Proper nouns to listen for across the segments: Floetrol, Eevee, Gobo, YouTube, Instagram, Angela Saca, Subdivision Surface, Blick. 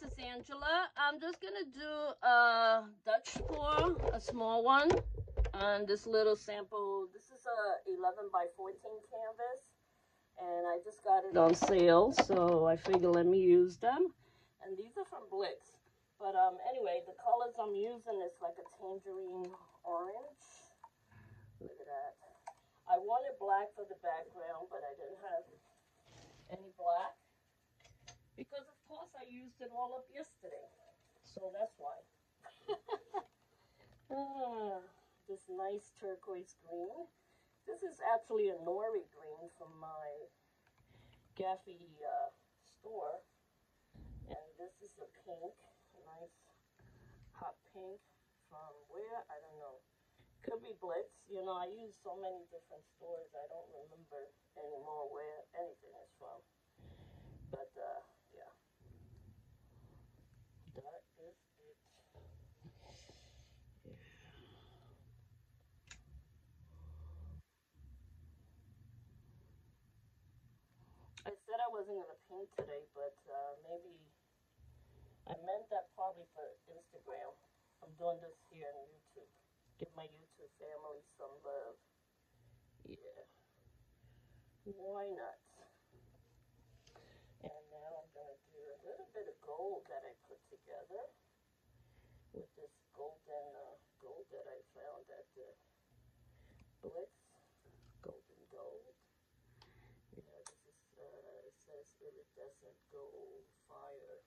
this is Angela. I'm just gonna do a Dutch pour, a small one, on this little sample. This is a 11 by 14 canvas, and I just got it on sale, so I figure let me use them. And these are from Blick. But anyway, the colors I'm using is like a tangerine orange. Look at that. I wanted black for the background, but I didn't have any black, because of course I used it all up yesterday, so that's why. This nice turquoise green. This is actually a nori green from my Gaffey store, and this is a pink, nice hot pink from where? I don't know. Could be Blick. You know, I use so many different stores, I don't remember anymore where anything is from. But, yeah. That is it. Yeah. I said I wasn't going to paint today, but maybe I meant that probably for Instagram. I'm doing this here on YouTube. Give my YouTube family some love. Yeah. Why not? And now I'm going to do a little bit of gold that I put together with this golden gold that I found at the Blick. Golden gold. You know, this is, it says iridescent gold fire.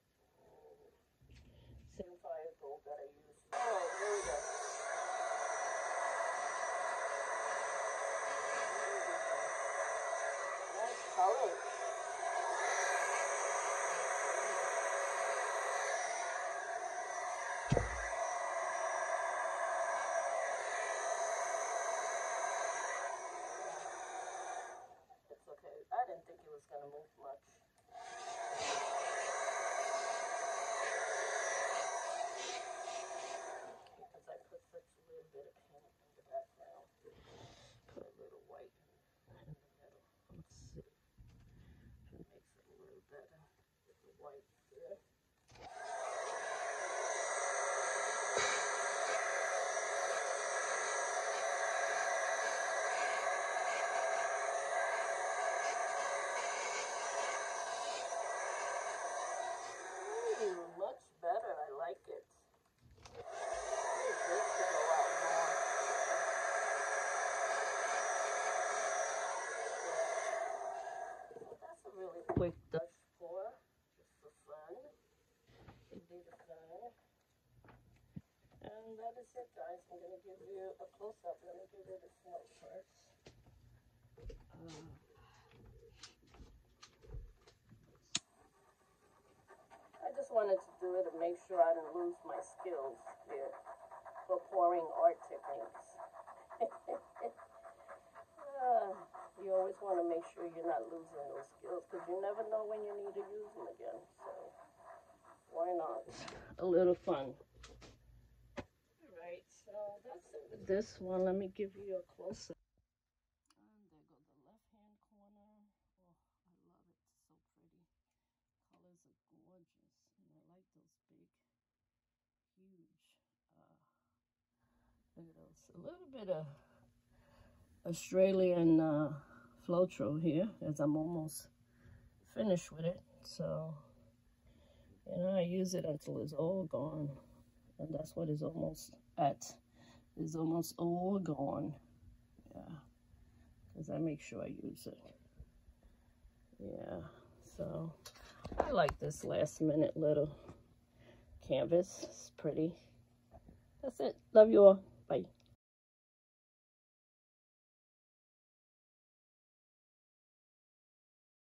Same fire gold that I used. Alright, there we go. Color. It's okay. I didn't think it was going to move much. Because I put such a little bit of paint in the background. Put a little white in the middle. Let's see. Better with the white there. Ooh, much better. I like it. Well, that's a really quick done. And that is it, guys. I'm going to give you a close-up. Let me give it a smell first. I just wanted to do it to make sure I didn't lose my skills here for pouring art techniques. You always want to make sure you're not losing those skills, because you never know when you need to use them again. So why not? A little fun. So that's it with this one. Let me give you a close-up. And there goes the left-hand corner. Oh, I love it. It's so pretty. Colors are gorgeous. And I like those big, huge. Look at those. A little bit of Australian Floetrol here, as I'm almost finished with it. So, you know, I use it until it's all gone. And that's what it's almost at. It's almost all gone. Yeah. Because I make sure I use it. Yeah. So I like this last minute little canvas. It's pretty. That's it. Love you all. Bye.